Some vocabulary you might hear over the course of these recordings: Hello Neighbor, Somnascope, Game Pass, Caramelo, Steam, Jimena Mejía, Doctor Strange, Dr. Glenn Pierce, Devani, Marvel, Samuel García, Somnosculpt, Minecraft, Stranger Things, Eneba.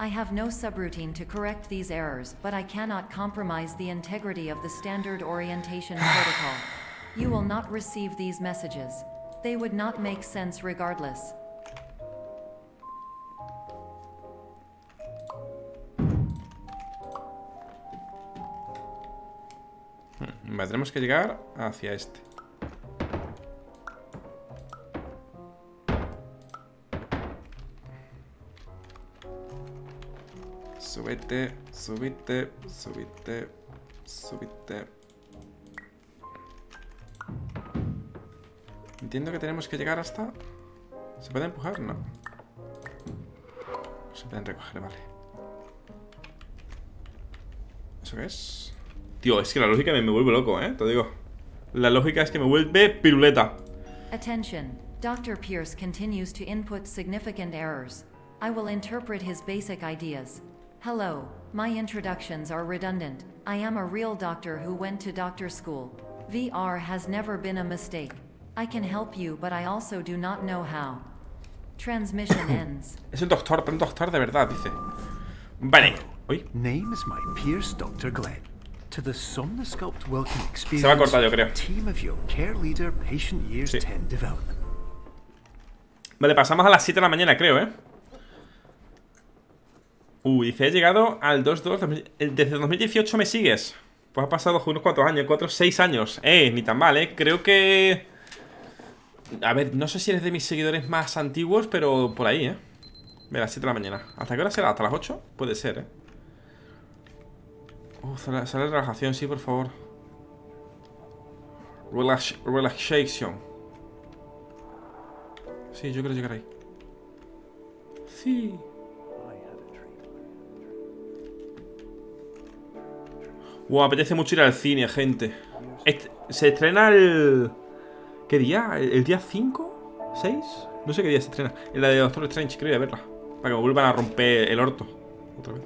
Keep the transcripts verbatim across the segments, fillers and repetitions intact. I have no subroutine to correct these errors, but I cannot compromise the integrity of the standard orientation protocol. You will not receive these messages. They would not make sense regardless. Vale, tenemos que llegar hacia este. Subite, subite, subite, subite. Entiendo que tenemos que llegar hasta... ¿Se puede empujar? No. No se pueden recoger, vale. ¿Eso qué es? Tío, es que la lógica me, me vuelve loco, ¿eh? Te digo. La lógica es que me vuelve piruleta. Attention. doctor Pierce continues to input significant errors. I will interpret his basic ideas. Hello. My introductions are redundant. I am a real doctor who went to doctor school. V R has never been a mistake. I can help you, but I also do not know how. Transmission ends. Es el doctor, pero un doctor de verdad, dice. Vale. Uy. Name is my Pierce, doctor Glenn. To the Somnosculpt welcome experience. Se va a cortar, yo creo. Team of your care leader, patient years sí. ten development. Vale, pasamos a las siete de la mañana, creo, ¿eh? Uy, dice, he llegado al dos dos. Desde dos mil dieciocho me sigues. Pues ha pasado unos cuantos años, cuatro, seis años. Eh, ni tan mal, ¿eh? Creo que... A ver, no sé si eres de mis seguidores más antiguos, pero por ahí, ¿eh? A las siete de la mañana. ¿Hasta qué hora será? ¿Hasta las ocho? Puede ser, ¿eh? Uh, sale de relajación, sí, por favor. Relax, relaxation. Sí, yo quiero llegar ahí. Sí. Wow, apetece mucho ir al cine, gente. Este, se estrena el... ¿Qué día? ¿El, el día cinco? ¿seis? No sé qué día se estrena. En la de Doctor Strange, quiero ir a verla. Para que me vuelvan a romper el orto. Otra vez.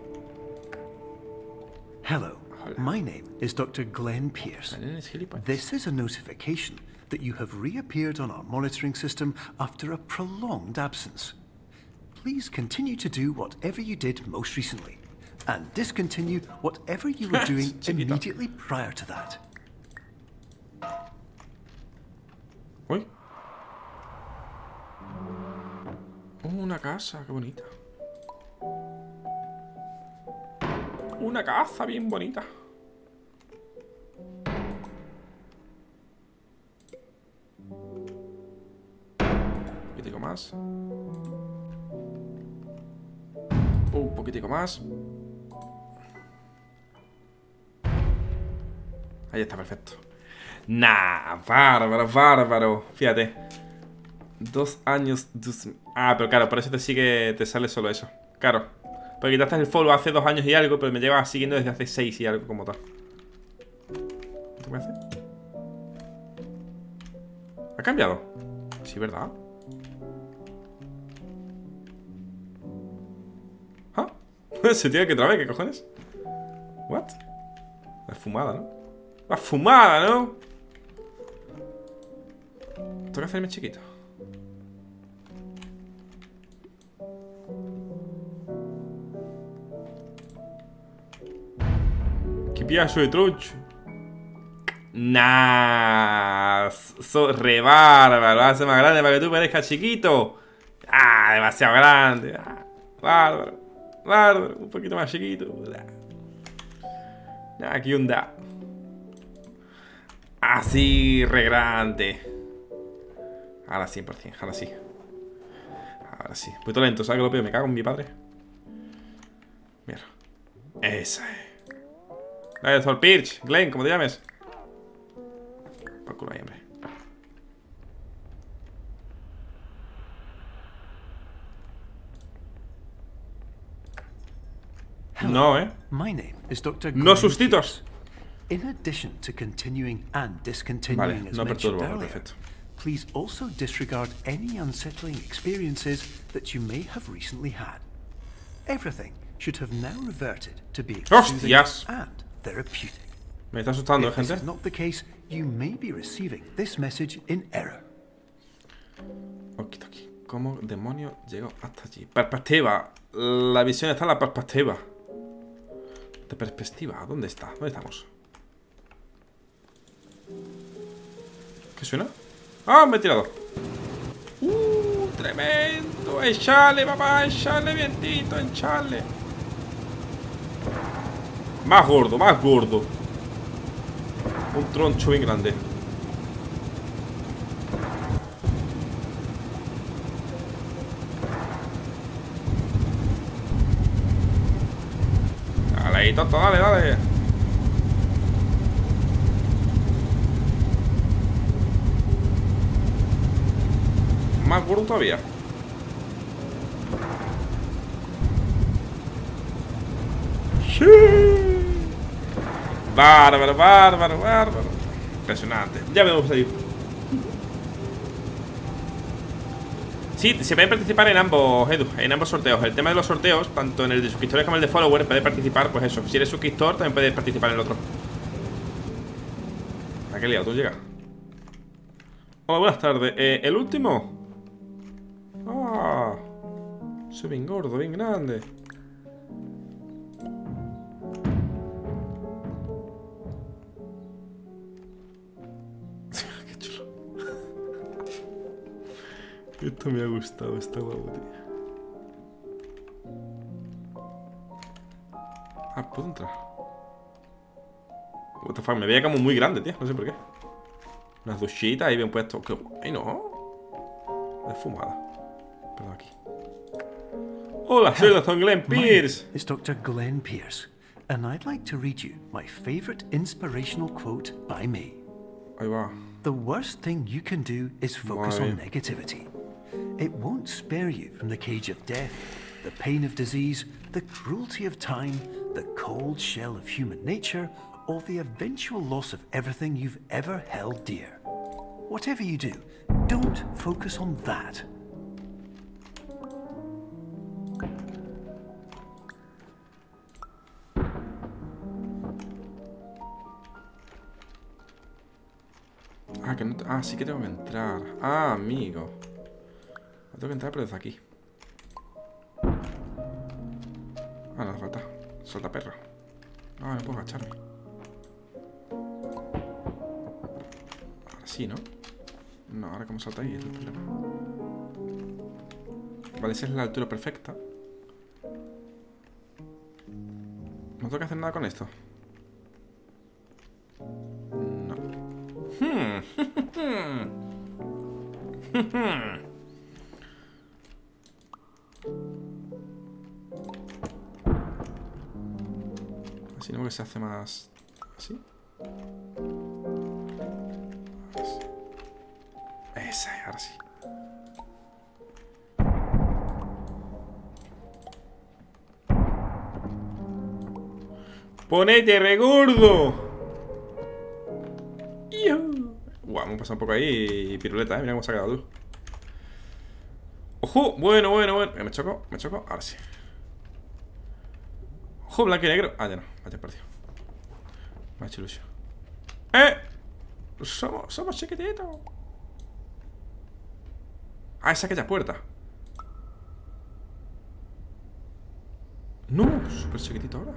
Hello, my name is doctor Glenn Pierce. This is a notification that you have reappeared on our monitoring system after a prolonged absence. Please continue to do whatever you did most recently, and discontinue whatever you were doing immediately prior to that. Uy. Una casa, qué bonita. Una casa bien bonita. Un poquitico más. Un poquitico más. Ahí está, perfecto. Nah, bárbaro, bárbaro. Fíjate. Dos años. Dos... Ah, pero claro, por eso te sigue. Te sale solo eso. Claro. Porque quitaste el follow hace dos años y algo, pero me lleva siguiendo desde hace seis y algo como tal. ¿Qué me hace? ¿Ha cambiado? Sí, ¿verdad? ¿Ah? ¿Se tiene que otra vez? ¿Qué cojones? ¿What? La fumada, ¿no? La fumada, ¿no? Tengo que hacerme chiquito. Piazo de troncho. Nah, sos re bárbaro. Vas a ser más grande para que tú parezcas chiquito. Ah, demasiado grande. Ah, bárbaro, bárbaro. Un poquito más chiquito. Nah, ¿qué onda? Así, re grande. Ahora sí, por cien, ahora sí. Ahora sí. Puto lento, ¿sabes que lo pido? Me cago en mi padre. Mira. Esa es. Dale, doctor Pierce, Glenn, ¿cómo te llames? Por culo ahí, hombre. No, eh. My name is doctor Glenn. No sustitos. In addition to continuing and discontinuing as mentioned earlier, please also disregard any unsettling experiences that you may have recently had. Everything should have now reverted to being hostias and therapeutic. Me está asustando, gente. If this is not the case, you may be receiving this message in error. Okie dokie. ¿Cómo demonios llego hasta allí? Perspectiva. La visión está en la perspectiva. De perspectiva. ¿Dónde está? ¿Dónde estamos? ¿Qué suena? ¡Ah, un ventilador! ¡Uh, tremendo! ¡Echale, papá! ¡Echale, vientito! ¡Echale! Más gordo, más gordo. Un troncho bien grande. Dale, tonto, dale, dale. Más gordo todavía. Sí. Bárbaro, bárbaro, bárbaro. Impresionante. Ya vemos ahí. Sí, se puede participar en ambos, Edu, en ambos sorteos. El tema de los sorteos, tanto en el de suscriptores como en el de followers, puedes participar, pues eso. Si eres suscriptor, también puedes participar en el otro. ¿A qué liado? ¿Tú llegas? Hola, buenas tardes. Eh, ¿El último? ¡Ah! Soy bien gordo, bien grande. Esto me ha gustado, está guapo, tío. Ah, ¿puedo entrar? What the fuck, me veía como muy grande, tío, no sé por qué. Unas duchitas ahí bien puesto. Qué guay, ¿no? Es fumada. Perdón, aquí. Hola, soy el doctor Glenn Pierce. Es doctor Glenn Pierce, and I'd like to read you my favorite inspirational quote by me. Ahí va. The worst thing you can do is focus on negativity. It won't spare you from the cage of death, the pain of disease, the cruelty of time, the cold shell of human nature, or the eventual loss of everything you've ever held dear. Whatever you do, don't focus on that. Ah, que no... Ah, sí que tengo que entrar. Ah, amigo. Tengo que entrar, pero desde aquí. Ah, no hace falta. Salta perro. Ah, no puedo agacharme. Ahora sí, ¿no? No, ahora como salta ahí es el problema. Vale, esa es la altura perfecta. No tengo que hacer nada con esto. No. Hmm. Si no, que se hace más así. Esa, ahora sí. ¡Ponete regordo! Guau, hemos pasado un poco ahí y piruleta, ¿eh? Mira cómo se ha quedado tú. ¡Ojo! Bueno, bueno, bueno. Me choco, me choco. Ahora sí. Ojo, blanco y negro. Ah, ya no, vaya perdido. Más chilucho. ¡Eh! Somos, somos chiquititos. Ah, esa aquella puerta. No, súper chiquitito ahora.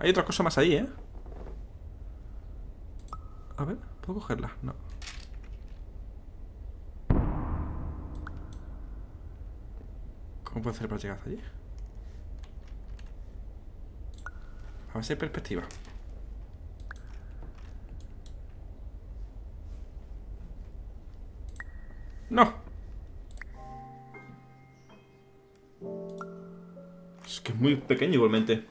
Hay otra cosa más ahí, ¿eh? A ver, ¿puedo cogerla? No. ¿Cómo puedo hacer para llegar hasta allí? A ver si hay perspectiva. ¡No! Es que es muy pequeño igualmente.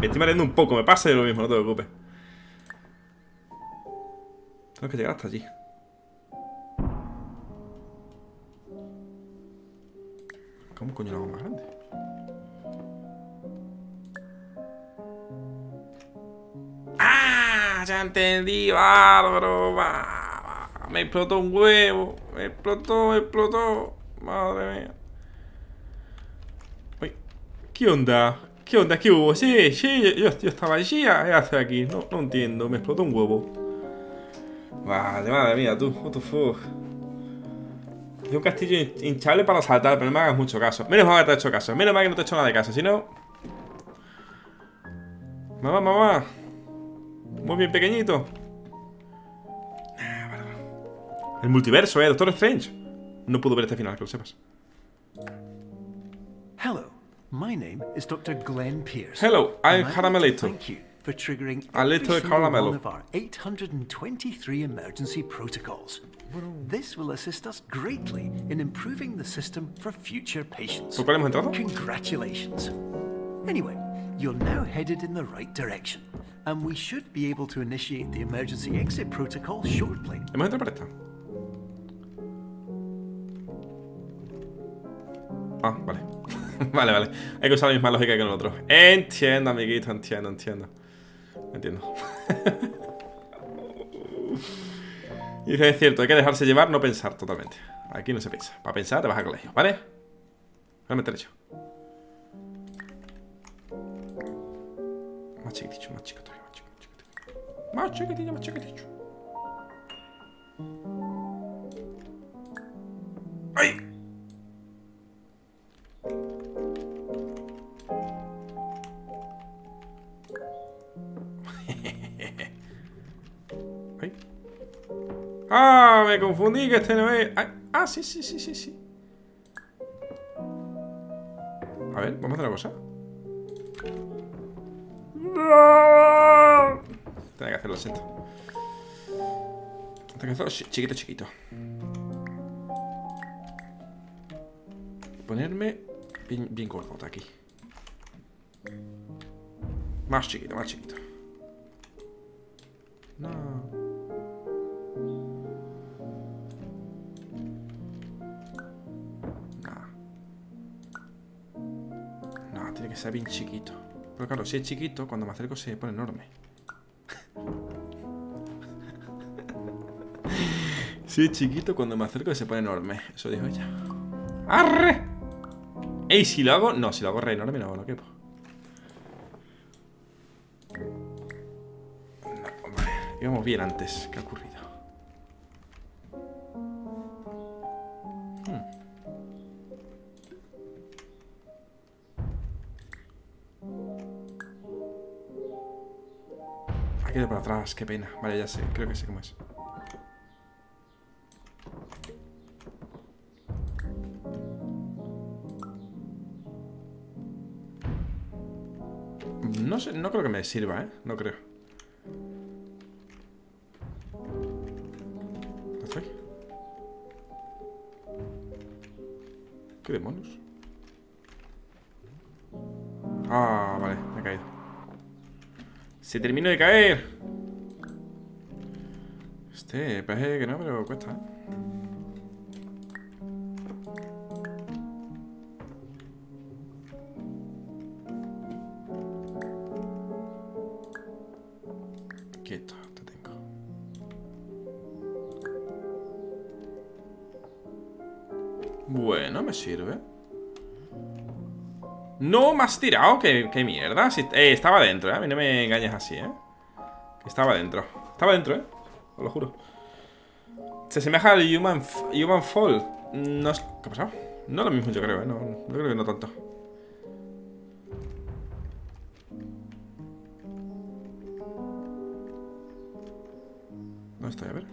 Me estoy mareando un poco, me pasa de lo mismo, no te preocupes. Tengo que llegar hasta allí. ¿Cómo coño lo hago más grande? Ya entendí, bárbaro. Me explotó un huevo. Me explotó, me explotó. Madre mía. Uy, ¿qué onda? ¿Qué onda? ¿Qué hubo? Sí, sí, yo, yo estaba allí. ¿Qué hace aquí? No, no entiendo. Me explotó un huevo. Vale, madre mía, tú. What the fuck. De un castillo hinchable para saltar, pero no me hagas mucho caso. Menos mal que te he hecho caso. Menos mal que no te he hecho nada de caso, si no... Mamá, mamá. Muy bien, pequeñito. El multiverso, eh, Doctor Strange. No pudo ver este final, que lo sepas. Hello, my name is Doctor Glenn Pierce. Hello, I'm Caramelito. For triggering every single one of our eight hundred twenty-three emergency protocols. This will assist us greatly in improving the system for future patients. Congratulations. Anyway, you're now headed in the right direction, and we should be able to initiate the emergency exit protocol shortly. Ah, vale. Vale, vale. Hay que usar la misma lógica que en el otro. Entiendo, amiguito, entiendo, entiendo. Entiendo. Y dice, es cierto, hay que dejarse llevar, no pensar totalmente. Aquí no se piensa. Para pensar te vas al colegio, ¿vale? Realmente derecho. Más chiquiticho, más chiquito, más chiquiticho. Más chiquiticho, más chiquiticho. ¡Ay! Ah, me confundí, que este no es... Ah, ah, sí, sí, sí, sí, sí. A ver, vamos a hacer una cosa. No. Tengo que hacerlo, siento. Tengo que hacerlo chiquito, chiquito. Ponerme bien, bien gordota aquí. Más chiquito, más chiquito. No... Tiene que ser bien chiquito. Pero claro, si es chiquito, cuando me acerco se pone enorme. Si es chiquito, cuando me acerco se pone enorme. Eso dijo ella. ¡Arre! Ey, si lo hago... No, si lo hago re enorme no, no quepo. No, vale. Íbamos bien antes. ¿Qué ha ocurrido? Aquí de para atrás, qué pena. Vale, ya sé, creo que sé cómo es. No sé, no creo que me sirva, ¿eh? No creo. ¿Dónde estoy? ¿Qué demonios? Ah, vale, me he caído. Se terminó de caer. Este, parece que no, pero cuesta. Quieto, te tengo. Bueno, me sirve. No me has tirado, qué, qué mierda. Si, eh, estaba dentro, eh. A mí no me engañes así, eh. Estaba dentro. Estaba dentro, eh. Os lo juro. Se asemeja al Human, human Fall. No es, ¿qué ha pasado? No es lo mismo, yo creo, eh. No, yo creo que no tanto. ¿Dónde estoy? A ver.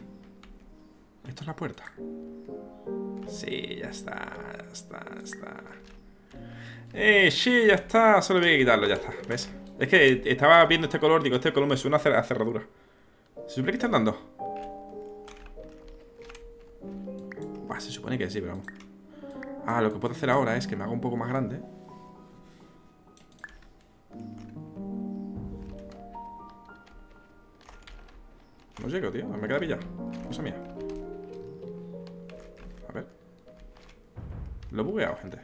Esto es la puerta. Sí, ya está, ya está, ya está. Eh, sí, ya está, solo había que quitarlo, ya está, ¿ves? Es que estaba viendo este color, digo, este color me suena a, cer a cerradura. ¿Se supone que están dando? Bah, se supone que sí, pero vamos. Ah, lo que puedo hacer ahora es que me haga un poco más grande. No llego, tío, me queda pillado. Cosa mía. A ver. Lo he bugueado, gente.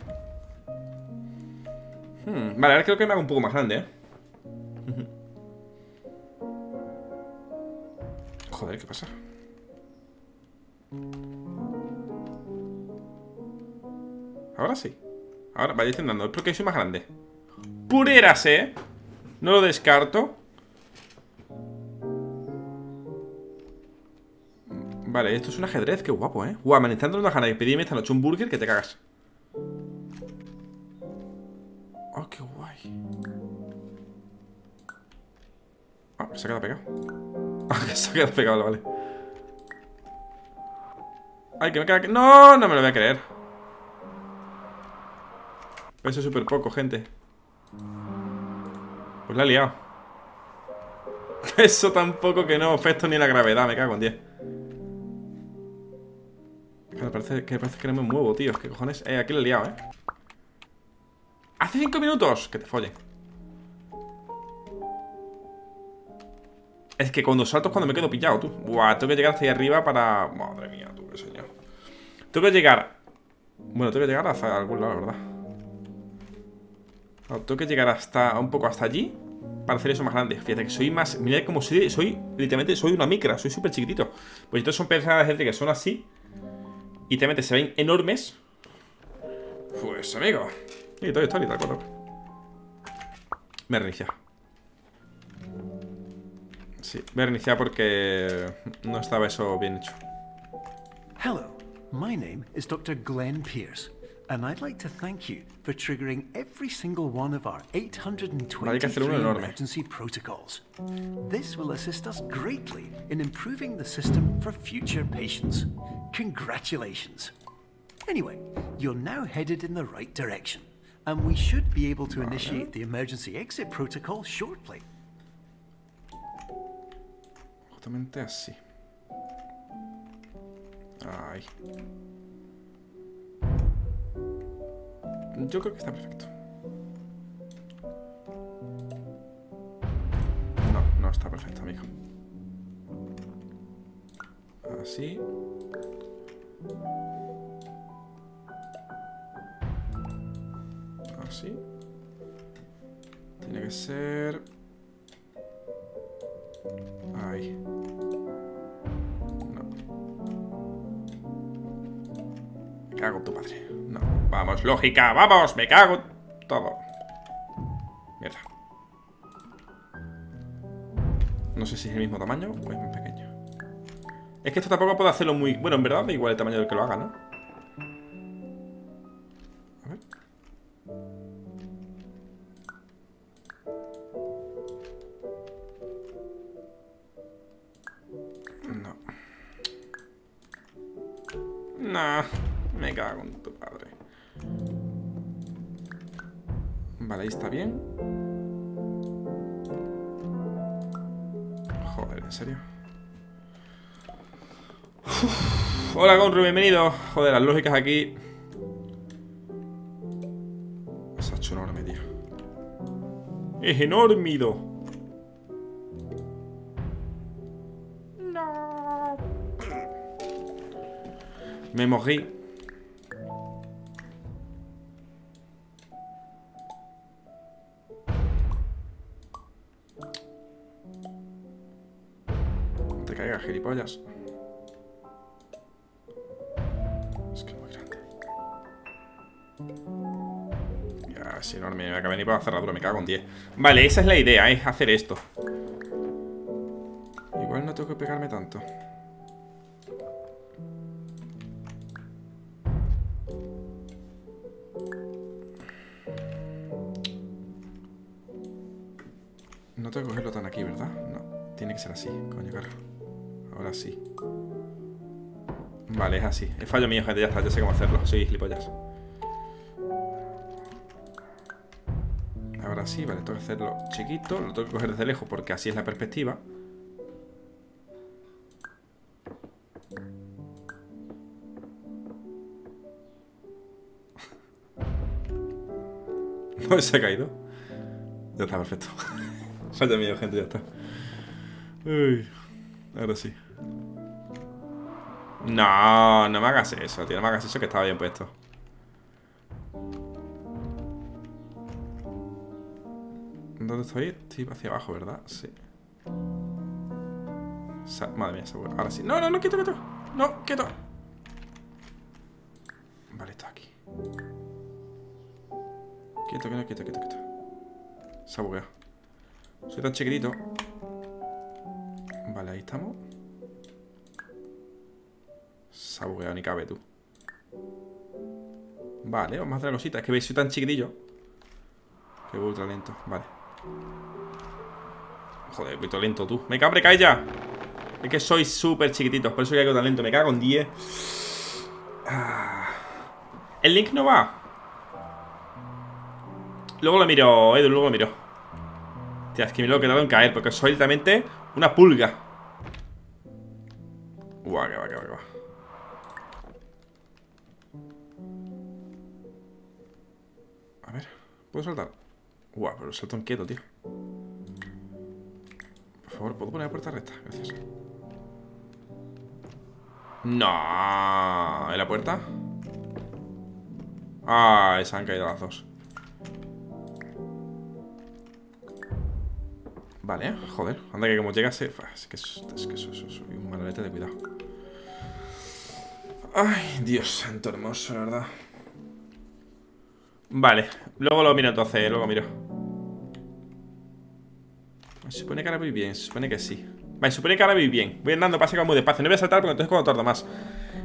Hmm, vale, ahora creo que me hago un poco más grande, ¿eh? Joder, ¿qué pasa? Ahora sí. Ahora, vaya intentando. Es porque soy más grande. ¡Pureras, eh! No lo descarto. Vale, esto es un ajedrez, qué guapo, ¿eh? Guau, me está dando una gana de pedirme esta noche un burger que te cagas. Oh, qué guay. Ah, oh, se ha quedado pegado. Ah, se ha quedado pegado, vale. Ay, que me caga... No, no me lo voy a creer. Peso súper poco, gente. Pues la he liado. Peso tan poco que no afecto ni la gravedad, me cago en diez. Que parece, que parece que no me muevo, tío. ¿Qué cojones? Eh, aquí lo he liado, eh. ¡Hace cinco minutos! Que te follen. Es que cuando salto es cuando me quedo pillado, tú. Buah, tengo que llegar hasta ahí arriba para... Madre mía, tú, qué señor. Tengo que llegar... Bueno, tengo que llegar hasta algún lado, la verdad. No, tengo que llegar hasta... un poco hasta allí para hacer eso más grande. Fíjate que soy más... Mirad cómo soy... Soy... Literalmente soy una micra. Soy súper chiquitito. Pues entonces son personas de gente que son así y literalmente se ven enormes. Pues, amigo. Y todo esto, y tal cual. Me reinicia. Sí, voy a reiniciar porque no estaba eso bien hecho. Hello, my name is Doctor Glenn Pierce, and I'd like to thank you for triggering every single one of our eight hundred twenty-three emergency protocols. This will assist us greatly in improving the system for future patients. Congratulations. Anyway, you're now headed in the right direction, and we should be able to initiate the emergency exit protocol shortly. Exactamente así. Ay. Yo creo que está perfecto. No, no está perfecto, amigo. Así. Así. Tiene que ser... Ahí. No. Me cago en tu padre. No. Vamos, lógica. Vamos, me cago en todo. Mierda. No sé si es el mismo tamaño o es más pequeño. Es que esto tampoco puedo hacerlo muy... Bueno, en verdad da igual el tamaño del que lo haga, ¿no? A ver. Nah, me cago en tu padre. Vale, ahí está bien. Joder, en serio. Uf. Hola, Gonru, bienvenido. Joder, las lógicas aquí. Se ha hecho enorme, tío. Es enormido. Me morí. No te caigas, gilipollas. Es que es muy grande. Ya, es enorme. Me acabé ni para la cerradura, me cago en diez. Vale, esa es la idea, es hacer esto. Igual no tengo que pegarme tanto. No tengo que cogerlo tan aquí, ¿verdad? No, tiene que ser así, coño, claro. Ahora sí. Vale, es así. Es fallo mío, gente, ya está, ya sé cómo hacerlo. Sí, gilipollas. Ahora sí, vale, tengo que hacerlo chiquito. Lo tengo que coger desde lejos porque así es la perspectiva. No se ha caído. Ya está, perfecto. Falta miedo, gente, ya está. Uy, ahora sí. No, no me hagas eso, tío. No me hagas eso, que estaba bien puesto. ¿Dónde estoy? Estoy hacia abajo, ¿verdad? Sí. Sa Madre mía, se vuelve. Ahora sí. No, no, no, quieto, quieto. No, quieto. Vale, está aquí. Quieto, quieto, quieto, quieto, quieto. Se ha bugueado. Soy tan chiquitito. Vale, ahí estamos. se ha bugueado, ni cabe tú. Vale, vamos a hacer la cosita. Es que veis, soy tan chiquitillo que voy ultra lento, vale. Joder, voy todo lento, tú. Me cabre, cae ya. Es que sois súper chiquititos, por eso que hago tan lento. Me cago en diez. Ah. El link no va. Luego lo miro, Edu, luego lo miro. Tía, es que me lo he quedado en caer, porque soy literalmente una pulga. Guau, que va, que va, que va. A ver, ¿puedo saltar? Guau, pero salto inquieto, tío. Por favor, ¿puedo poner la puerta recta? Gracias. No, ¿en la puerta? Ay, se han caído las dos. Vale, joder, anda que como llegase. Es que eso, es que eso, eso, soy un manolete de cuidado. Ay, Dios santo hermoso, la verdad. Vale, luego lo miro entonces, luego miro. Se supone que ahora voy bien, se supone que sí. Vale, se supone que ahora voy bien. Voy andando, pasa que muy despacio, no voy a saltar porque entonces cuando tardo más.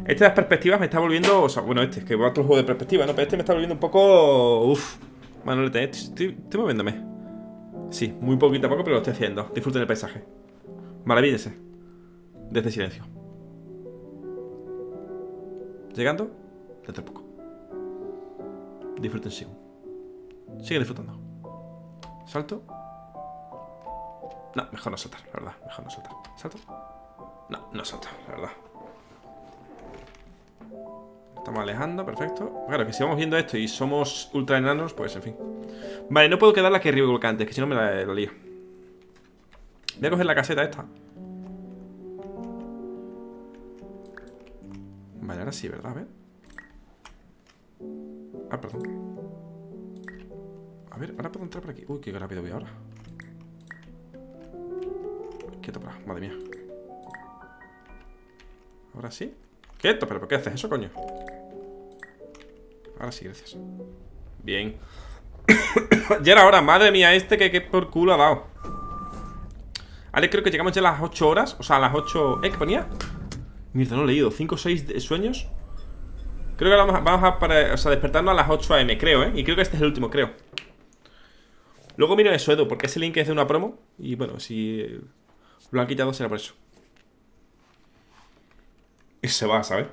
Este de las perspectivas me está volviendo. O sea, bueno, este, es que va a otro juego de perspectiva, ¿no? Pero este me está volviendo un poco. Uff, manolete, estoy, estoy moviéndome. Sí, muy poquito a poco, pero lo estoy haciendo. Disfruten el paisaje. Maravíllese. Desde silencio. Llegando dentro de poco. Disfruten, sigo. Sigue disfrutando. Salto. No, mejor no saltar, la verdad. Mejor no saltar. Salto. No, no salto, la verdad. Estamos alejando, perfecto. Claro, que si vamos viendo esto y somos ultra enanos, pues en fin. Vale, no puedo quedar la que arriba volcante, antes, que si no me la, la lío. Voy a coger la caseta esta. Vale, ahora sí, ¿verdad? A ver. Ah, perdón. A ver, ahora puedo entrar por aquí. Uy, qué rápido voy ahora. Quieto, para, madre mía. Ahora sí. Quieto, pero ¿por qué haces eso, coño? Ahora sí, gracias. Bien. Ya era hora, madre mía, este que, que por culo ha dado. Vale, creo que llegamos ya a las ocho horas. O sea, a las ocho... ¿Eh? ¿Qué ponía? Mierda, no he leído, cinco o seis sueños. Creo que vamos a, vamos a para, o sea, despertarnos a las ocho a eme, creo, ¿eh? Y creo que este es el último, creo. Luego miro eso, Edu, porque ese link es de una promo. Y bueno, si lo han quitado será por eso. Y se va, ¿sabes?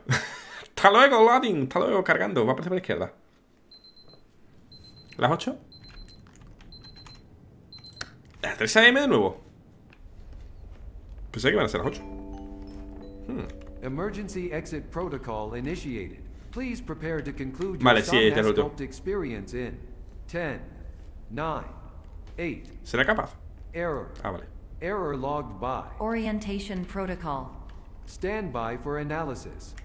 Hasta luego, loading, hasta luego, cargando. Va a aparecer por la izquierda. ¿Las ocho? ¿Las tres a eme de nuevo? Pensé que iban a ser las ocho. hmm. Emergency exit protocol initiated. Please prepare to conclude your vale, sí, ya lo tengo. Experience in diez, nueve, ocho. ¿Será capaz? Error. Ah, vale. Error logged by orientation protocol. Stand by for analysis.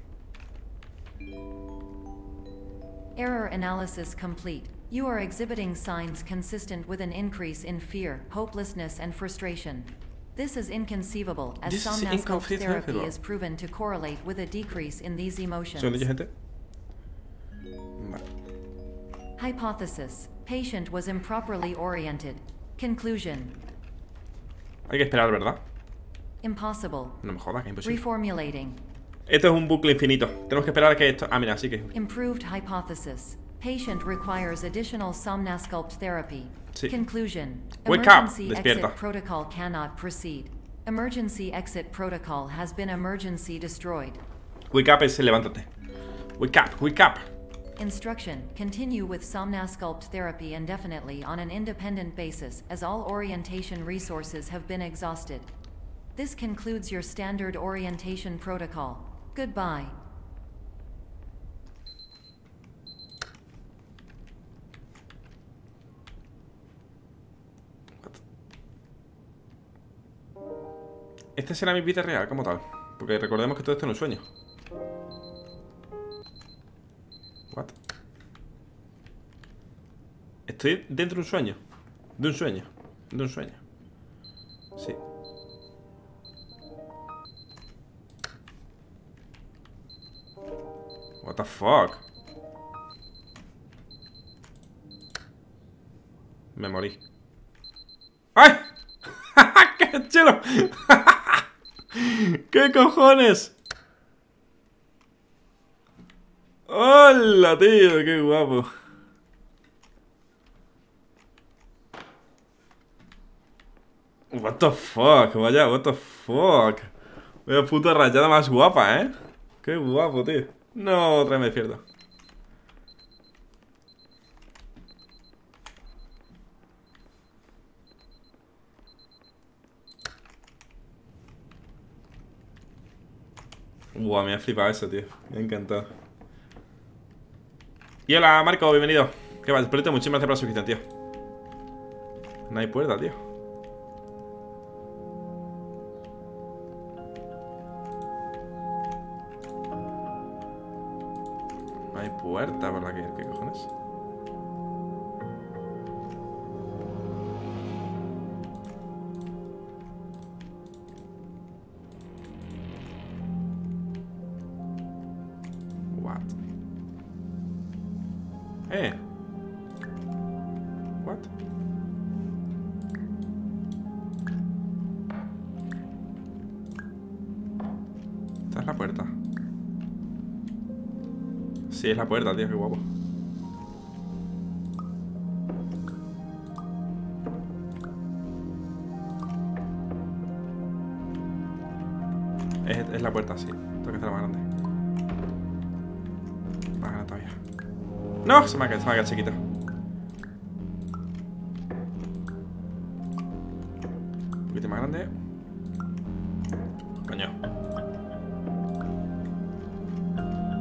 Error analysis complete. You are exhibiting signs consistent with an increase in fear, hopelessness, and frustration. This is inconceivable, as somnascope therapy is proven to correlate with a decrease in these emotions. Hypothesis. Patient was improperly oriented. Conclusion. Hay que esperar, ¿verdad? Impossible. No me jodas, que imposible. Reformulating. Esto es un bucle infinito. Tenemos que esperar a que esto... Ah, mira, así que... Improved hypothesis. Patient requires additional somnasculpt therapy. Sí. Conclusion. Wake emergency up. Despierta. Exit protocol cannot proceed. Emergency exit protocol has been emergency destroyed. Wake up es levántate. Wake up, wake up. Instruction. Continue with somnasculpt therapy indefinitely on an independent basis, as all orientation resources have been exhausted. This concludes your standard orientation protocol. Goodbye. Esta será mi vida real, como tal. Porque recordemos que todo esto no es un sueño. What? Estoy dentro de un sueño. De un sueño. De un sueño. Sí. What the fuck? Me morí. ¡Ay! ¡Qué chulo! ¡Qué cojones! ¡Hola, tío! ¡Qué guapo! What the fuck, vaya, what the fuck. Vaya puta rayada más guapa, ¿eh? Qué guapo, tío. No, otra me pierdo. Buah, me ha flipado eso, tío. Me ha encantado. Y hola, Marco, bienvenido. Qué va, espérate, muchísimas gracias por la suscripción, tío. No hay puerta, tío. No hay puerta, ¿verdad? ¿Qué, qué cojones? What? Eh. What? Esta es la puerta. Sí, es la puerta, tío, qué guapo. Es, es la puerta, sí. Tengo que hacer más grande. Más grande todavía. ¡No! Se me ha caído, se me ha caído chiquita. Un poquito más grande. Coño.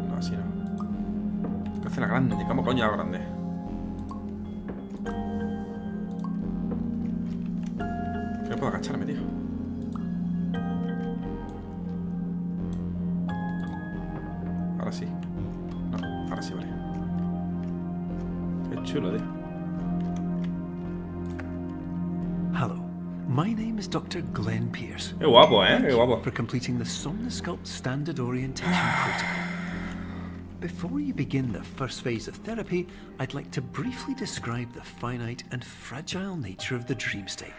No, así no. La grande, ¿cómo coño la grande? Que no puedo agacharme, tío. Ahora sí. No, ahora sí, vale. Qué chulo, tío. Hello, my name is doctor Glenn Pierce. Qué guapo, eh, qué guapo. For completing the Somnosculpt Standard Orientation Protocol. Before you begin the first phase of therapy, I'd like to briefly describe the finite and fragile nature of the dream state.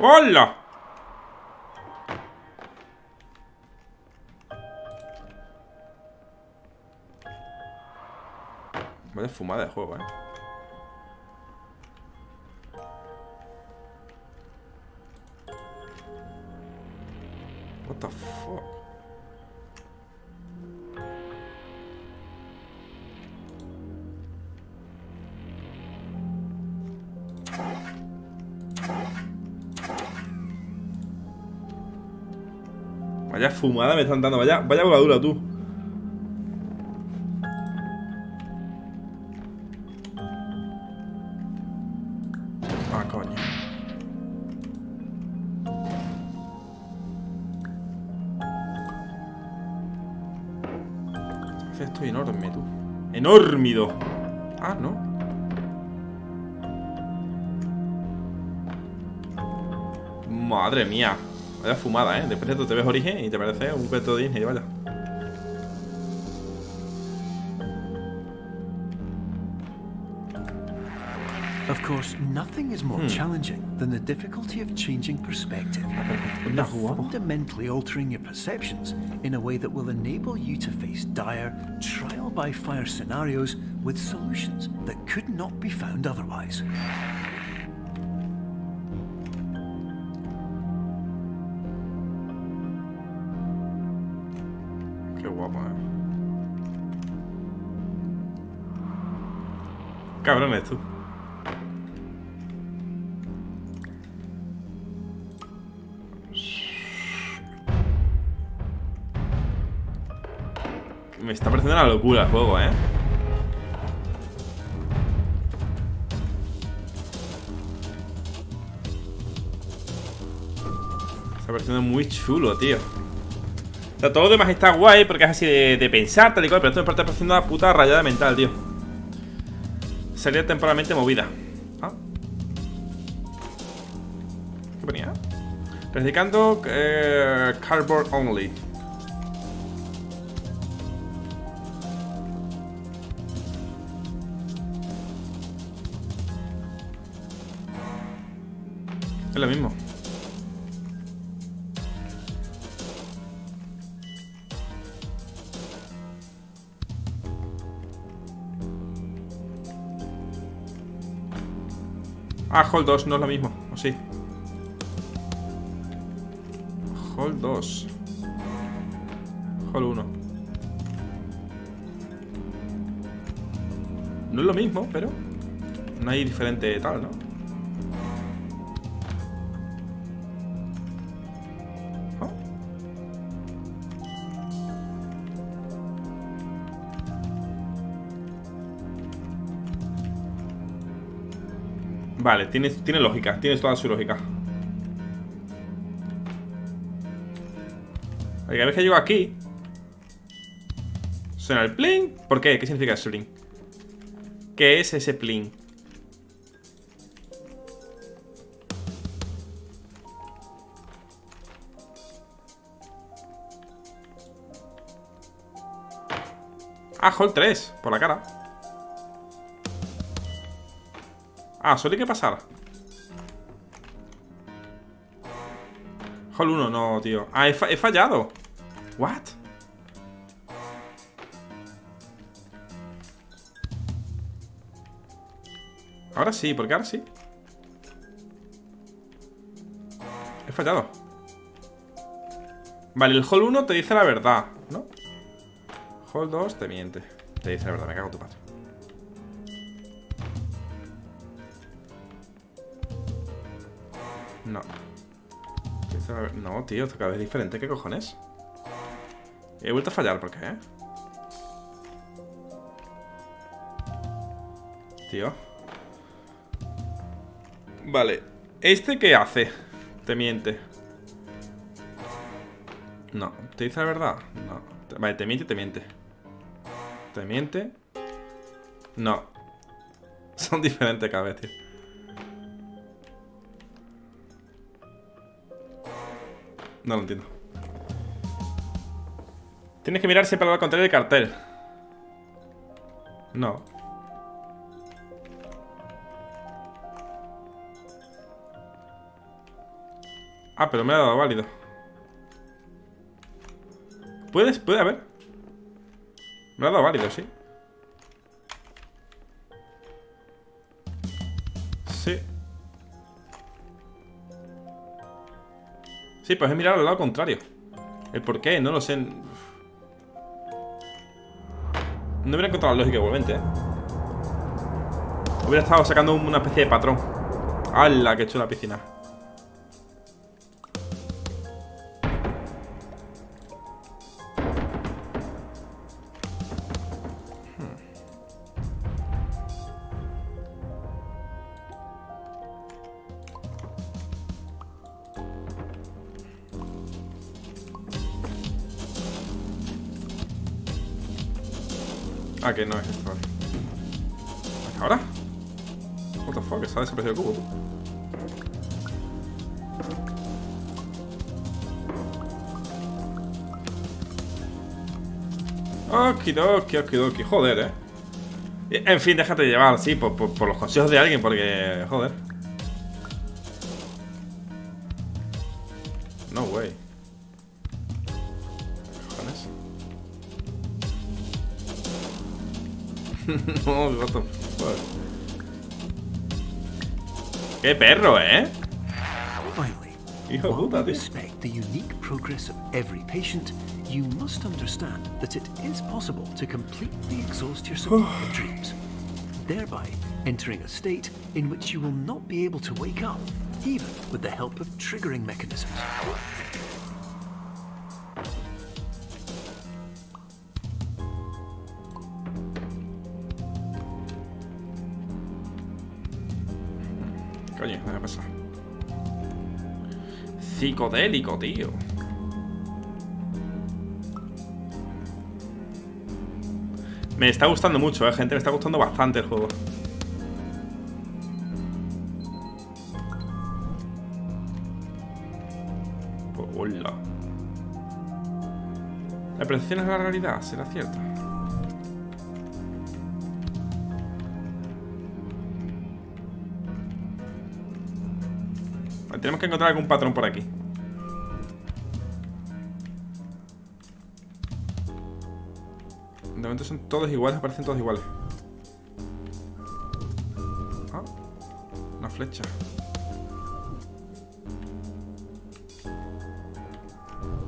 ¡Hola! Vaya fumada de juego, eh. What the fuck? Vaya fumada me están dando, vaya, vaya voladura tú. Ah, coño. Estoy enorme, tú. ¡Enórmido! Ah, no. Madre mía. Vaya fumada, ¿eh? Después de esto te ves origen y te parece un cuento de Disney, vaya. Of course, nothing is more hmm. challenging than the difficulty of changing perspective. You're fundamentally altering your perceptions in a way that will enable you to face dire, trial-by-fire scenarios with solutions that could not be found otherwise. Qué guapo, eh. Cabrones, tú. Me está pareciendo una locura el juego, ¿eh? Me está pareciendo muy chulo, tío. O sea, todo lo demás está guay porque es así de, de pensar, tal y cual. Pero esto me está pareciendo una puta rayada mental, tío. Salida temporalmente movida. ¿Ah? ¿Qué ponía? Reciclando eh, cardboard only. Es lo mismo. Ah, Hold dos, no es lo mismo, ¿o sí? Hold dos. Hold uno. No es lo mismo, pero no hay diferente tal, ¿no? ¿Oh? Vale, tiene, tiene lógica, tiene toda su lógica. Cada vez que llego aquí suena el pling. ¿Por qué? ¿Qué significa ese pling? ¿Qué es ese pling? Ah, Hold tres, por la cara. Ah, solo hay que pasar. Hold uno, no, tío. Ah, he, fa he fallado. What? Ahora sí, porque ahora sí. He fallado. Vale, el Hold uno te dice la verdad, ¿no? Hold dos te miente. Te dice la verdad, me cago en tu padre. No. Te dice la ver... No, tío, esto cada vez es diferente. ¿Qué cojones? He vuelto a fallar, ¿por qué? Tío. Vale, ¿este qué hace? Te miente. No, ¿te dice la verdad? No. Vale, te miente, te miente. Te miente. No. Son diferentes cada vez, tío. No lo entiendo. Tienes que mirar siempre al contrario del cartel. No. Ah, pero me ha dado válido. ¿Puedes? ¿Puede haber? Me ha dado válido, sí. Sí. Sí, pues es mirar al lado contrario. El por qué, no lo sé. No hubiera encontrado la lógica igualmente, ¿eh? Hubiera estado sacando una especie de patrón. ¡Hala! Que he hecho la piscina. Ah, que no es esto, vale. ¿Ahora? What the fuck, se ha desaparecido el cubo, tú. Okidoki, okidoki, joder, eh. En fin, déjate llevar, sí, por, por, por los consejos de alguien, porque... joder. No way. No, what the fuck. Qué perro, eh. Finally, while we respect the unique progress of every patient, you must understand that it is possible to completely exhaust your supply of dreams, thereby entering a state in which you will not be able to wake up, even with the help of triggering mechanisms. Coño, me ha pasado. Psicodélico, tío. Me está gustando mucho, eh, gente. Me está gustando bastante el juego. Hola. La percepción es la realidad, será cierta. Tenemos que encontrar algún patrón por aquí. De momento son todos iguales, aparecen todos iguales. Ah, no. flecha.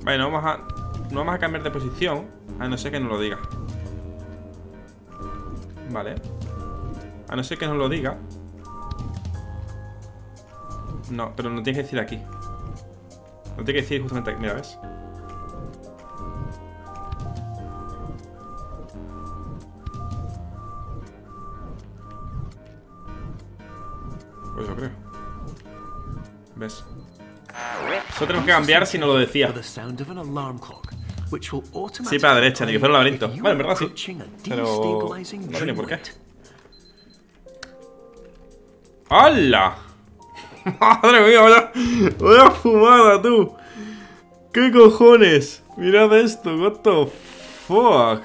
Vale, no vamos a, no vamos a cambiar de posición, a no ser que nos lo diga. Vale. A no ser que nos lo diga. No, pero no tiene que decir aquí. No tiene que decir justamente aquí, mira, ¿ves? Pues yo creo. ¿Ves? Eso tenemos que cambiar si no lo decía. Sí, para la derecha, ni que fuera un laberinto. Bueno, en verdad sí. Pero... no sé ni por qué. ¡Hala! ¡Madre mía! Vaya, ¡vaya fumada, tú! ¡Qué cojones! Mirad esto, what the fuck.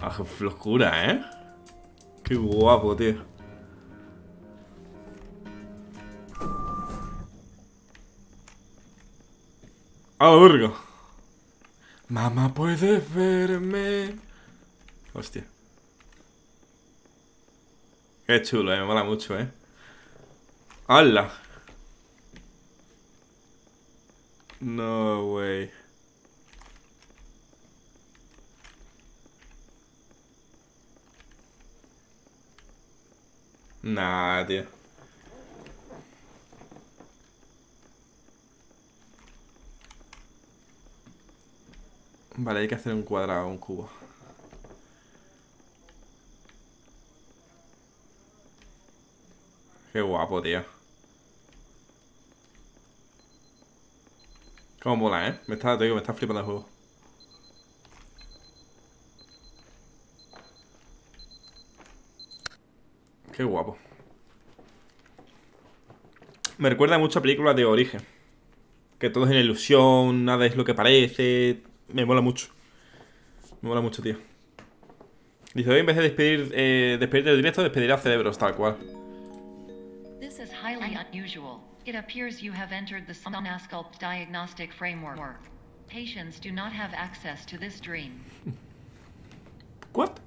Ah, qué locura, ¿eh? Qué guapo, tío. ¡Ah, burgo! Mamá, puedes verme. Hostia. Qué chulo, ¿eh? Me mola mucho, ¿eh? ¡Hala! No, güey. Nah, tío. Vale, hay que hacer un cuadrado, un cubo. Qué guapo, tío. Cómo mola, ¿eh? Me está, te digo, me está flipando el juego. Qué guapo. Me recuerda mucho a películas de origen. Que todo es en ilusión, nada es lo que parece. Me mola mucho. Me mola mucho, tío. Dice, hoy en vez de despedir, eh, despedir del directo, despedirá cerebros, tal cual. This is highly unusual. It appears you have entered the Somnasculpt diagnostic framework. Patients do not have access to this dream. What?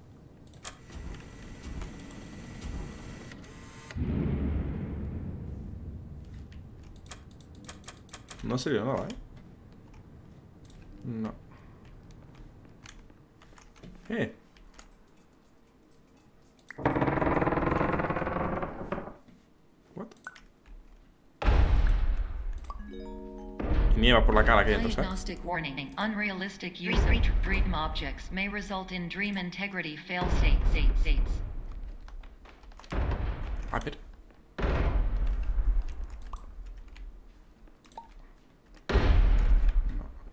No se vio nada, ¿eh? No. Eh. Nieva por la cara que entonces. Diagnostic warning. Unrealistic usage of dream objects may result in dream integrity fail states. A ver.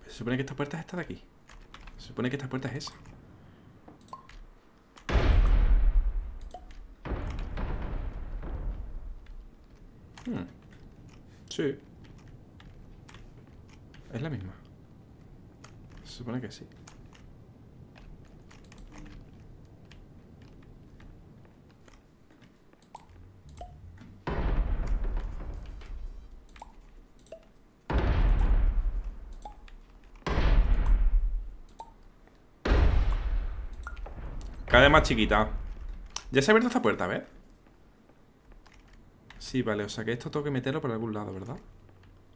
Se supone que esta puerta es esta de aquí. Se supone que esta puerta es esa. Hmm. Sí. ¿Es la misma? Se supone que sí. Cada vez más chiquita. Ya se ha abierto esta puerta, ¿ves? Sí, vale, o sea que esto tengo que meterlo por algún lado, ¿verdad?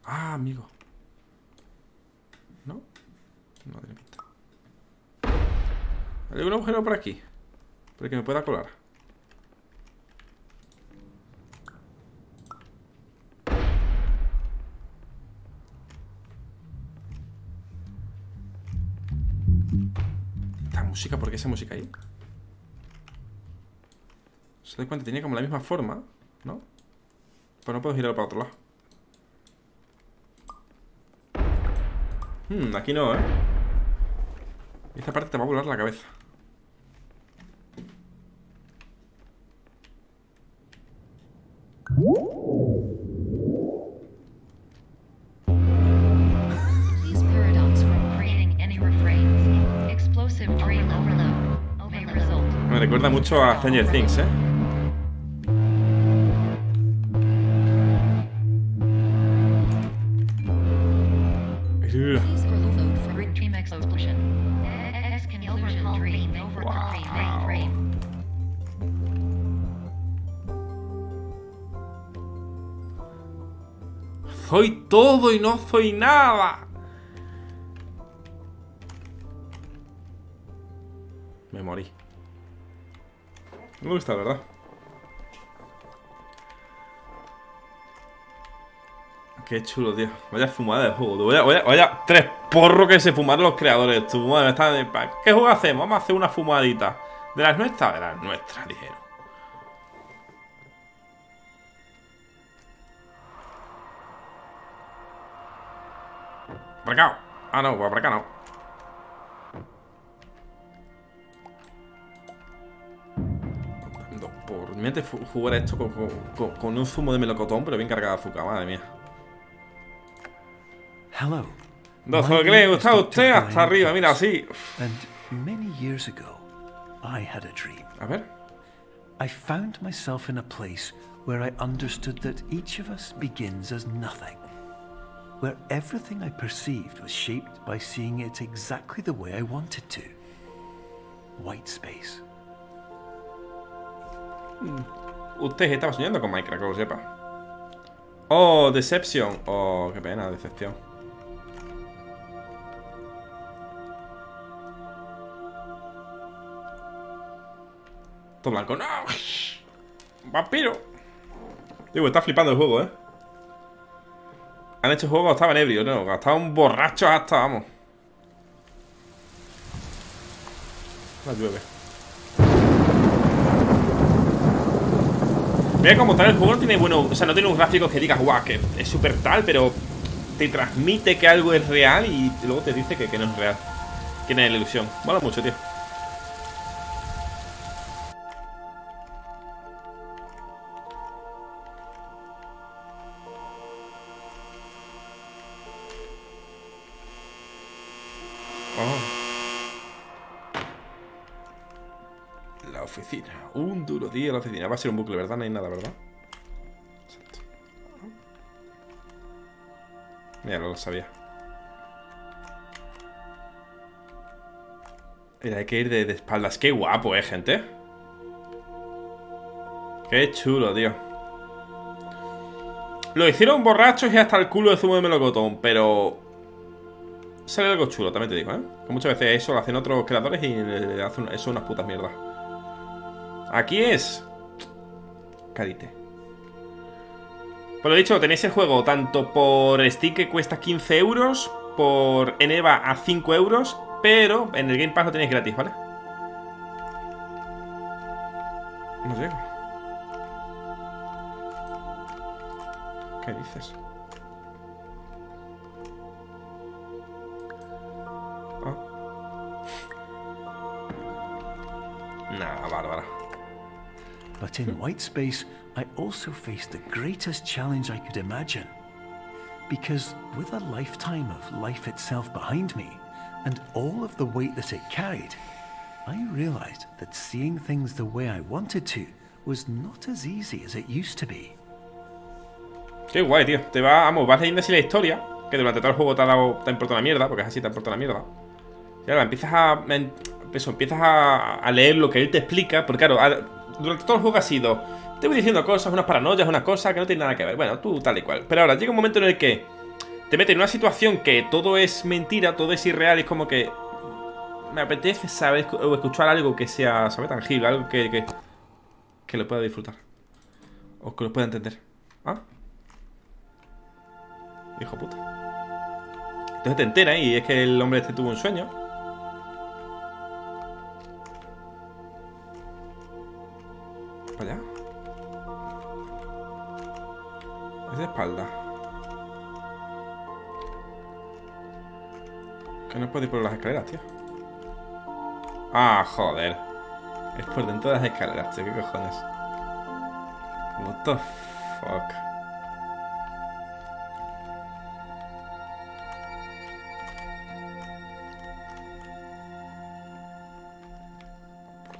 Ah, amigo. ¿No? No tiene pinta. Hay un agujero por aquí. Para que me pueda colar. Esta música, ¿por qué esa música ahí? ¿Se da cuenta? Tenía como la misma forma, ¿no? Pero no puedo girar para otro lado. Hmm, aquí no, ¿eh? Esta parte te va a volar la cabeza. Me recuerda mucho a Stranger Things, ¿eh? Wow. Soy todo y no soy nada. Me morí. ¿Dónde está, verdad? Qué chulo, tío. Vaya fumada de juego. Vaya, vaya, vaya tres porros que se fumaron los creadores. Tu madre está de pan. ¿Qué juego hacemos? Vamos a hacer una fumadita. ¿De las nuestras? De las nuestras, dijeron. Para acá. Ah, no, para acá no. Por mi mente jugar esto con, con, con un zumo de melocotón, pero bien cargado de azúcar, madre mía. Hello. Doctor Glenn, ¿está usted hasta arriba? Mira, así. A ver. I found myself in a place where I understood that each of us begins as nothing, where everything I perceived was shaped by seeing it exactly the way I wanted to. White space. Usted estaba soñando con Minecraft, que lo sepa. Oh, Deception. Oh, qué pena, decepción. Todo blanco. ¡No! ¡Vampiro! Digo, está flipando el juego, ¿eh? Han hecho juegos hasta estaban ebrios, ¿no? Estaban borrachos hasta, vamos. La llueve. Mira como tal el juego no tiene bueno, o sea, no tiene unos gráficos que digas guau, que es súper tal, pero te transmite que algo es real y luego te dice que, que no es real. Que no es la ilusión. Mola mucho, tío. Oficina, un duro día en la oficina. Va a ser un bucle, ¿verdad? No hay nada, ¿verdad? Exacto. Mira, no lo sabía. Mira, hay que ir de, de espaldas. Qué guapo, ¿eh, gente? Qué chulo, tío. Lo hicieron borrachos y hasta el culo de zumo de melocotón, pero sale algo chulo, también te digo, ¿eh? Que muchas veces eso lo hacen otros creadores y le hacen eso unas putas mierdas. Aquí es Carite. Por lo dicho, tenéis el juego tanto por Steam, que cuesta quince euros, por Eneba a cinco euros, pero en el Game Pass lo tenéis gratis, ¿vale? No llego. ¿Qué dices? ¿Ah? Nah, bárbara. But in white space, I also faced the greatest challenge I could imagine. Because with a lifetime of life itself behind me, and all of the weight that it carried, I realized that seeing things the way I wanted to was not as easy as it used to be. Qué guay, tío. Te va, vamos, vas leyendo así la historia, que durante todo el juego te ha dado, te importa una mierda, porque es así, te importa una mierda. Y ahora empiezas a, eso, empiezas a, a leer lo que él te explica, porque claro, a, durante todo el juego ha sido, te voy diciendo cosas, unas paranoias, unas cosas que no tienen nada que ver. Bueno, tú tal y cual. Pero ahora llega un momento en el que te metes en una situación que todo es mentira, todo es irreal. Es como que me apetece saber o escuchar algo que sea, saber, tangible, algo que, que, que lo pueda disfrutar o que lo pueda entender. ¿Ah? Hijo puta. Entonces te enteras y es que el hombre este tuvo un sueño. Para allá. Es de espalda. Que no puedo ir por las escaleras, tío. Ah, joder. Es por dentro de las escaleras, tío. ¿Qué cojones? What the fuck.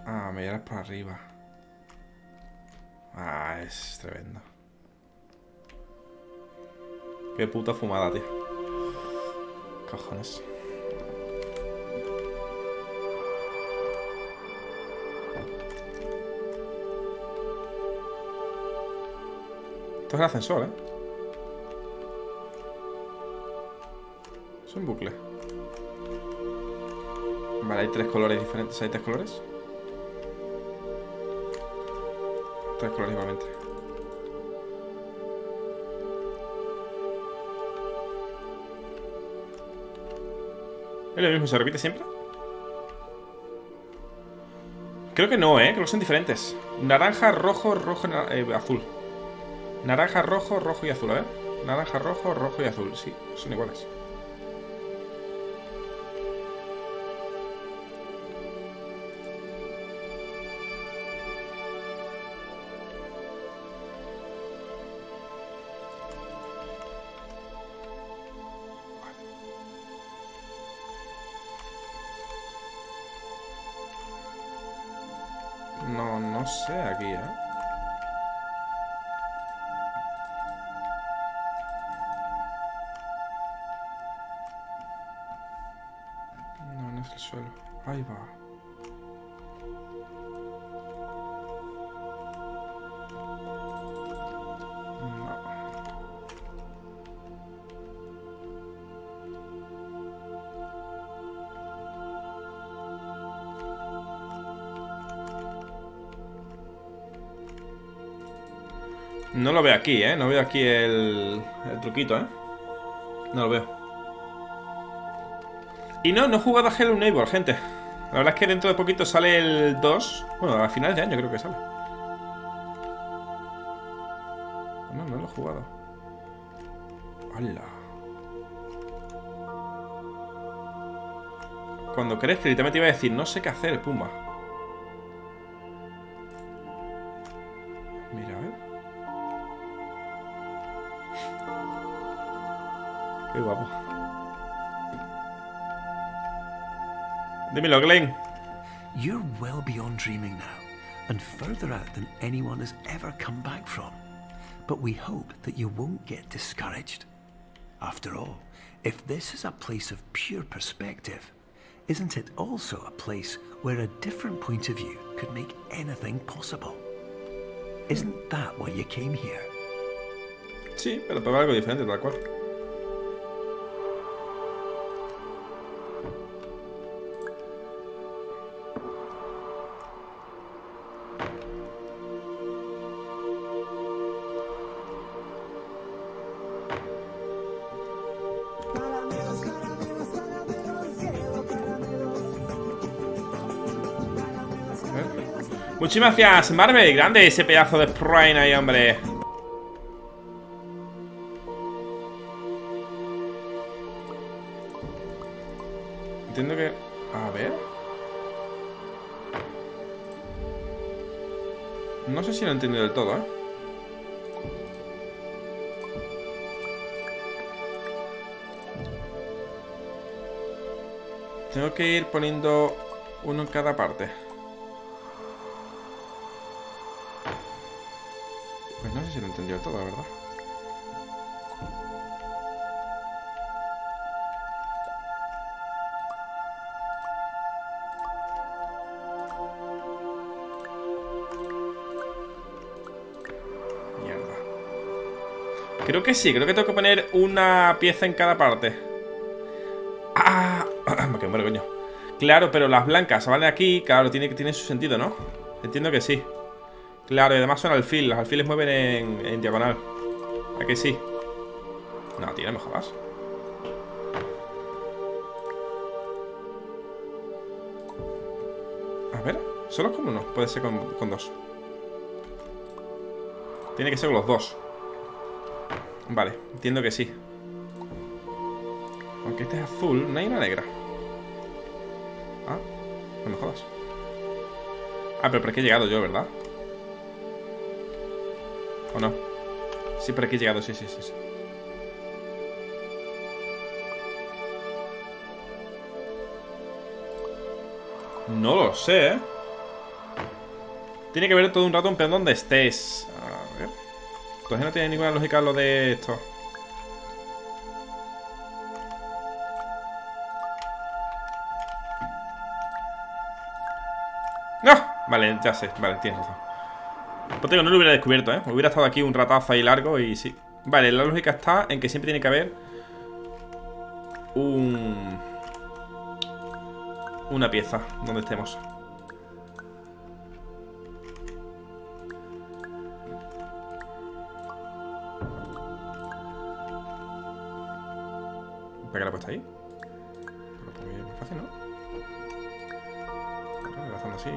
Ah, me llevas para arriba. Ah, es tremendo. Qué puta fumada, tío. Cojones. Esto es el ascensor, ¿eh? Es un bucle. Vale, hay tres colores diferentes. ¿Hay tres colores? Tres colores igualmente. ¿Es lo mismo? ¿Se repite siempre? Creo que no, ¿eh? Creo que son diferentes. Naranja, rojo, rojo, na eh, azul. Naranja, rojo, rojo y azul, a ver. Naranja, rojo, rojo y azul. Sí, son iguales. No, no sé aquí, ¿eh? No, no es el suelo. Ahí va. No lo veo aquí, ¿eh? No veo aquí el, el truquito, ¿eh? No lo veo. Y no, no he jugado a Hello Neighbor, gente. La verdad es que dentro de poquito sale el dos. Bueno, a final de año creo que sale. No, no lo he jugado. Hola. Cuando crees que literalmente iba a decir, no sé qué hacer, pumba. Mira, ¿eh? Qué guapo. Dímelo, Glenn. You're well beyond dreaming now, and further out than anyone has ever come back from. But we hope that you won't get discouraged. After all, if this is a place of pure perspective, isn't it also a place where a different point of view could make anything possible? Isn't that why you came here? Sí, pero para algo diferente, tal cual. Muchísimas gracias, Marvel. Grande ese pedazo de Prime ahí, hombre. Entiendo que... A ver... No sé si lo he entendido del todo, ¿eh? Tengo que ir poniendo uno en cada parte. Pues no sé si lo entendió todo, la verdad. Mierda. Creo que sí, creo que tengo que poner una pieza en cada parte. ¡Ah! Me quemé, coño. Claro, pero las blancas valen aquí. Claro, tiene, tiene su sentido, ¿no? Entiendo que sí. Claro, y además son alfil. Los alfiles mueven en, en diagonal. ¿A que sí? No, tío, no me jodas. A ver, solo con uno. Puede ser con, con dos. Tiene que ser con los dos. Vale, entiendo que sí. Aunque este es azul, no hay una negra. Ah, no me jodas. Ah, pero por aquí he llegado yo, ¿verdad? ¿O no? Sí, por aquí he llegado, sí, sí, sí, sí. No lo sé, ¿eh? Tiene que ver todo un rato en plan donde estés. A ver. Todavía no tiene ninguna lógica lo de esto. ¡No! Vale, ya sé, vale, tienes razón. Pues digo, no lo hubiera descubierto, ¿eh? Hubiera estado aquí un ratazo ahí largo y sí. Vale, la lógica está en que siempre tiene que haber un... una pieza donde estemos. ¿Para qué la he puesto ahí? Pero es muy fácil, ¿no? Claro, voy haciendo así.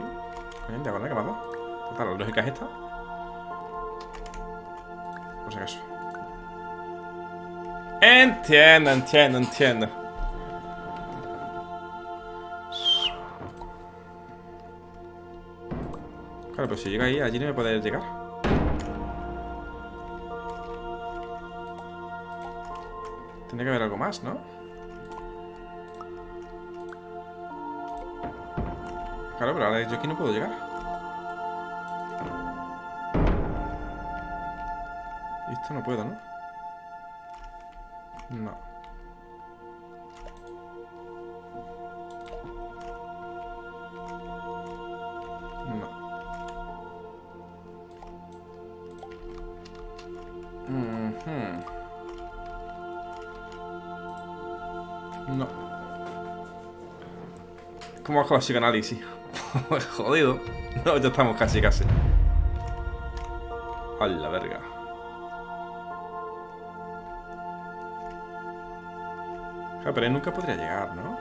Bien, ¿te acuerdas qué pasa? Total, la lógica es esta. Por si acaso. Entiendo, entiendo, entiendo. Claro, pero si llega ahí, allí no voy a poder llegar. Tendría que haber algo más, ¿no? Claro, pero ahora yo aquí no puedo llegar. Y esto no puedo, ¿no? No. No. Mm-hmm. No. ¿Cómo bajo la psicoanálisis? Jodido. No, ya estamos casi, casi. A la verga. Pero él nunca podría llegar, ¿no?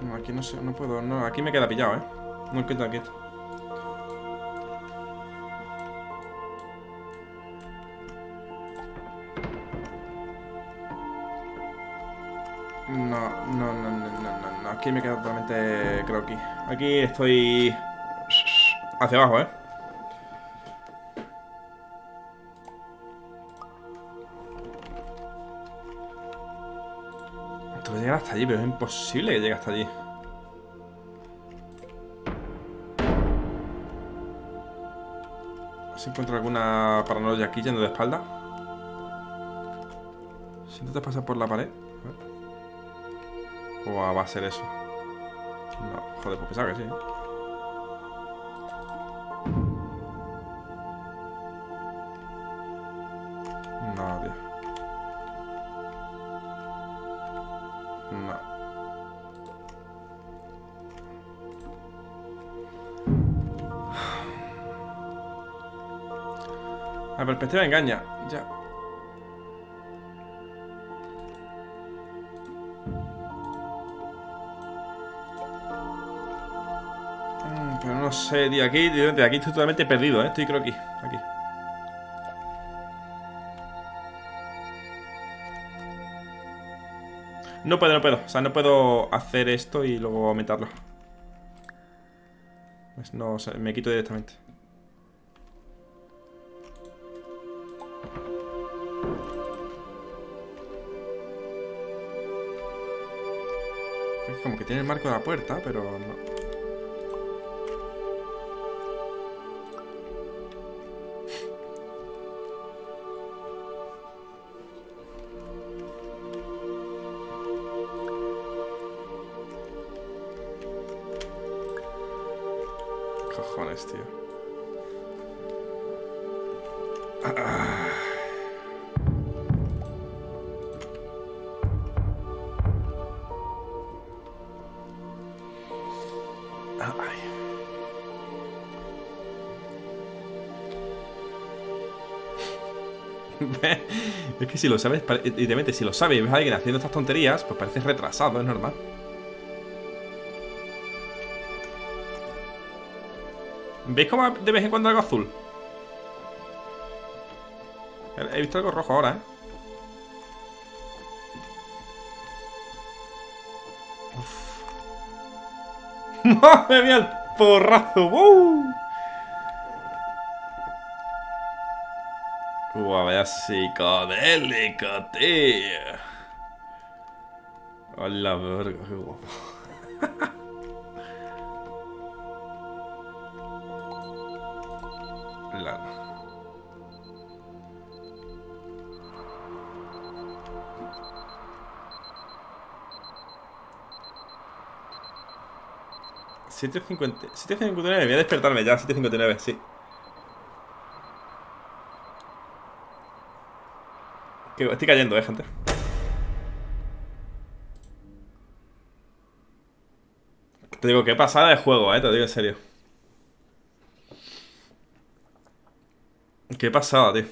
No, aquí no sé, no puedo, no, aquí me queda pillado, ¿eh? No, quieto, quieto. No, no, no, no, no, no, aquí me queda totalmente croquis. Aquí estoy... hacia abajo, ¿eh? Hasta allí, pero es imposible que llegue hasta allí. ¿Se encuentra alguna paranoia aquí yendo de espalda? Si intentas pasar por la pared. ¿O va a ser eso? No, joder, pues pensaba que sí, ¿eh? No, tío. No. La perspectiva engaña. Ya. Mm, pero no sé, tío. Aquí, tío, aquí estoy totalmente perdido, ¿eh? Estoy creo aquí. Aquí. No puedo, no puedo. O sea, no puedo hacer esto y luego aumentarlo. Pues no, o sea, me quito directamente. Como que tiene el marco de la puerta, pero no. Cojones, tío. Ah. Ay. Es que si lo sabes, evidentemente, si lo sabes y ves a alguien haciendo estas tonterías, pues pareces retrasado, es normal. ¿Veis cómo de vez en cuando algo azul? He visto algo rojo ahora, ¿eh? Uf. ¡Madre mía, el porrazo! ¡Uh! ¡Guau, vaya psicodélico, tío! ¡Hola, verga! ¡Qué guapo! siete cincuenta y nueve, voy a despertarme ya, siete cincuenta y nueve, sí. Que estoy cayendo, eh, gente. Te digo, qué pasada de juego, eh, te lo digo en serio. Qué pasada, tío.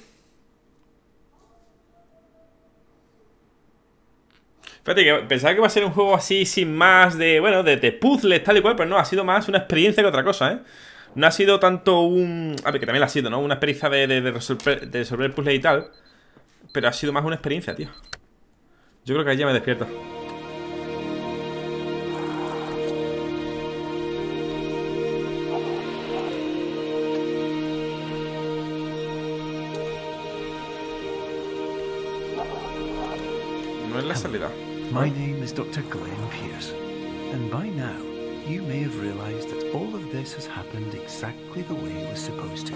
Fíjate que pensaba que iba a ser un juego así, sin más, de, bueno, de, de puzzles, tal y cual, pero no, ha sido más una experiencia que otra cosa, ¿eh? No ha sido tanto un... A ver, que también la ha sido, ¿no? Una experiencia de, de, de, resolver, de resolver puzzles y tal, pero ha sido más una experiencia, tío. Yo creo que ahí ya me despierto. No es la salida. My name is Doctor Glenn Pierce, and by now you may have realized that all of this has happened exactly the way it was supposed to.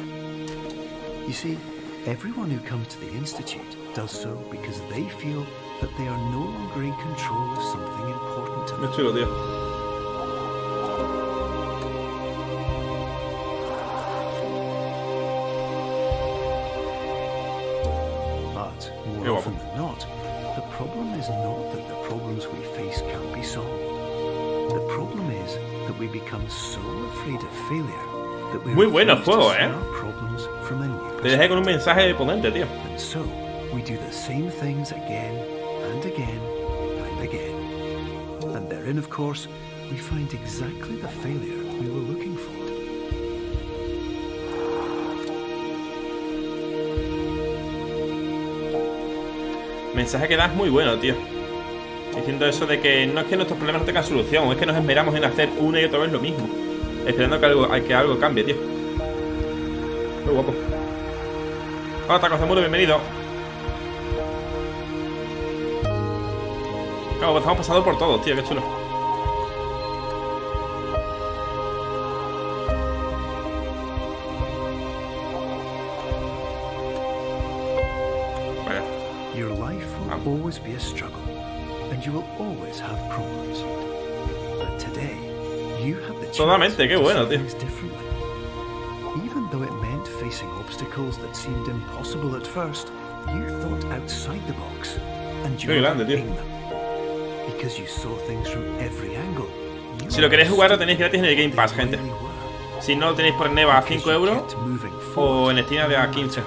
You see, everyone who comes to the Institute does so because they feel that they are no longer in control of something important to them. Chulo, tío. But more Qué often than not, the problem is not that the problems we face can't be solved. The problem is that we become so afraid of failure that we refuse to see our problems from a new perspective. Te dejé con un mensaje de ponente, tío. And so we do the same things again and again and again. And therein, of course, we find exactly the failure we were looking for. Mensaje que das muy bueno, tío. Diciendo eso de que no es que nuestros problemas no tengan solución, es que nos esmeramos en hacer una y otra vez lo mismo, esperando que algo, que algo cambie, tío. Muy guapo. Hola, Taco Zamuro, bienvenido. Claro, pues estamos pasando por todos, tío, qué chulo. Always be a struggle, and you will always have problems. But today, you have the chance to do things differently. Even though it meant facing obstacles that seemed impossible at first, you thought outside the box, and you overcame them because you saw things from every angle. Si lo queréis jugar, lo tenéis gratis en el Game Pass, gente. Si no lo tenéis por Eneba a cinco euros o en Steam a quince.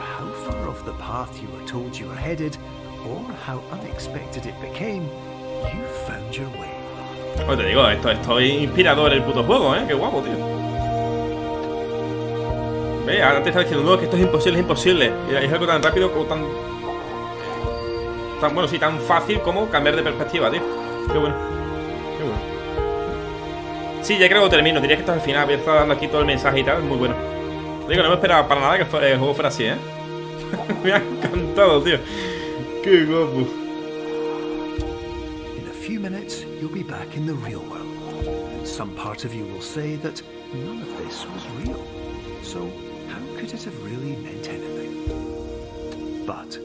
Or how unexpected it became, you found your way. Pues te digo, esto, esto es inspirador el puto juego, ¿eh? Qué guapo, tío. Ve, ahora te está diciendo, no, que esto es imposible, es imposible. Y es algo tan rápido como tan... Tan, bueno, sí, tan fácil como cambiar de perspectiva, tío. Qué bueno. Qué bueno. Sí, ya creo que termino. Diría que esto es el final. Voy a estar dando aquí todo el mensaje y tal. Muy bueno. Te digo, no me esperaba para nada que el juego fuera así, ¿eh? Me ha encantado, tío. Qué guapo. In a few minutes, you'll be back in the real world, and some part of you will say that none of this was real. So how could it have really meant anything? But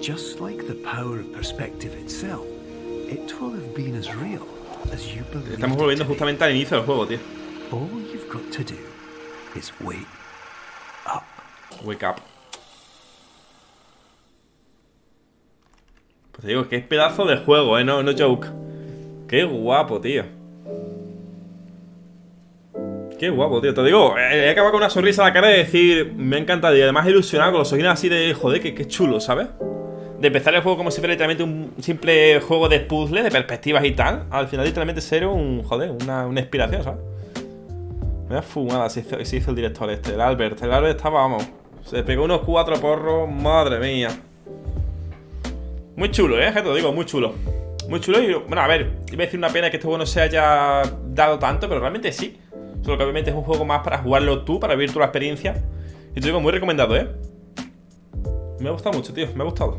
just like the power of perspective itself, it will have been as real as you believed. Estamos volviendo justamente al inicio del juego, tío. All you've got to do is wake up. Wake up. Pues te digo, qué pedazo de juego, eh, no, no joke. Qué guapo, tío. Qué guapo, tío. Te digo, he acabado con una sonrisa en la cara de decir, me ha encantado. Y además ilusionado con los ojitos así de, joder, qué, qué chulo, ¿sabes? De empezar el juego como si fuera literalmente un simple juego de puzzle, de perspectivas y tal. Al final literalmente ser un, joder, una, una inspiración, ¿sabes? Una fumada se hizo, se hizo el director este, el Albert. El Albert estaba, vamos, se pegó unos cuatro porros, madre mía. Muy chulo, eh, que te lo digo, muy chulo. Muy chulo y, bueno, a ver, iba a decir una pena que este juego no se haya dado tanto, pero realmente sí. Solo que obviamente es un juego más para jugarlo tú, para vivir tu la experiencia. Y te digo, muy recomendado, eh. Me ha gustado mucho, tío, me ha gustado.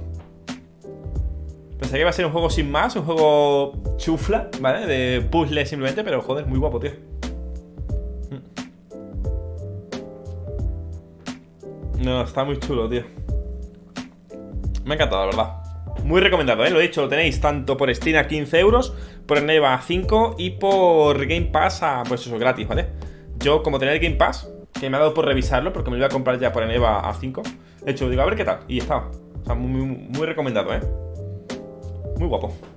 Pensé que iba a ser un juego sin más, un juego chufla, ¿vale? De puzzle simplemente, pero joder, muy guapo, tío. No, está muy chulo, tío. Me ha encantado, la verdad. Muy recomendado, ¿eh? Lo he dicho, lo tenéis tanto por Steam a quince euros, por Eneba a cinco y por Game Pass a, pues eso, gratis, ¿vale? Yo, como tenía el Game Pass, que me ha dado por revisarlo, porque me lo iba a comprar ya por Eneba a cinco, de hecho, digo, a ver qué tal, y está, o sea, muy, muy, muy recomendado, ¿eh? muy guapo.